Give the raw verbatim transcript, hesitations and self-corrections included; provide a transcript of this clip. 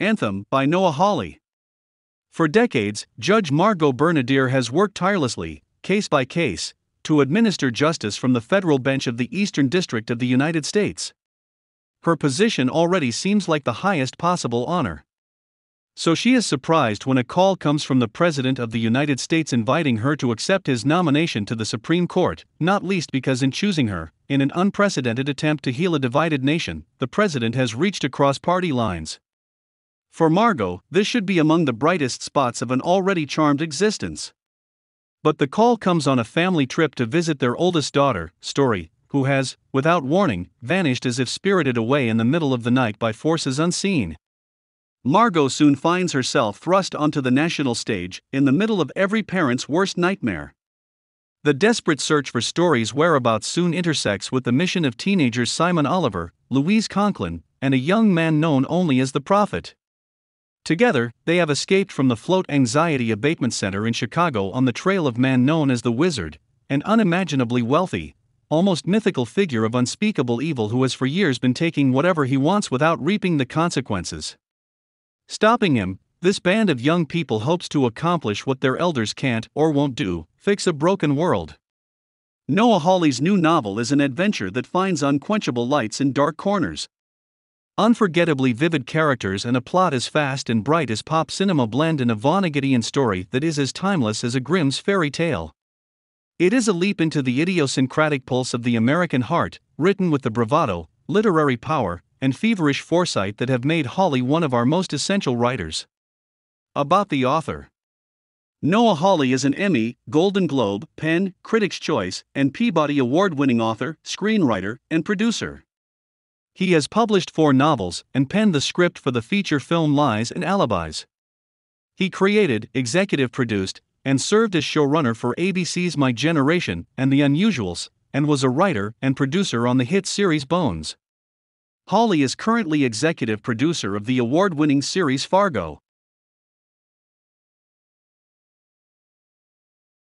Anthem by Noah Hawley. For decades, Judge Margot Burr-Nadir has worked tirelessly, case by case, to administer justice from the federal bench of the Eastern District of the United States. Her position already seems like the highest possible honor. So she is surprised when a call comes from the President of the United States inviting her to accept his nomination to the Supreme Court, not least because in choosing her, in an unprecedented attempt to heal a divided nation, the President has reached across party lines. For Margot, this should be among the brightest spots of an already charmed existence. But the call comes on a family trip to visit their oldest daughter, Story, who has, without warning, vanished as if spirited away in the middle of the night by forces unseen. Margot soon finds herself thrust onto the national stage, in the middle of every parent's worst nightmare. The desperate search for Story's whereabouts soon intersects with the mission of teenagers Simon Oliver, Louise Conklin, and a young man known only as the Prophet. Together, they have escaped from the Float Anxiety Abatement Center in Chicago on the trail of a man known as the Wizard, an unimaginably wealthy, almost mythical figure of unspeakable evil who has for years been taking whatever he wants without reaping the consequences. Stopping him, this band of young people hopes to accomplish what their elders can't or won't do, fix a broken world. Noah Hawley's new novel is an adventure that finds unquenchable lights in dark corners. Unforgettably vivid characters and a plot as fast and bright as pop cinema blend in a Vonnegutian story that is as timeless as a Grimm's fairy tale. It is a leap into the idiosyncratic pulse of the American heart, written with the bravado, literary power, and feverish foresight that have made Hawley one of our most essential writers. About the author. Noah Hawley is an Emmy, Golden Globe, PEN, Critics' Choice, and Peabody award-winning author, screenwriter, and producer. He has published four novels and penned the script for the feature film Lies and Alibis. He created, executive produced, and served as showrunner for A B C's My Generation and The Unusuals, and was a writer and producer on the hit series Bones. Hawley is currently executive producer of the award-winning series Fargo.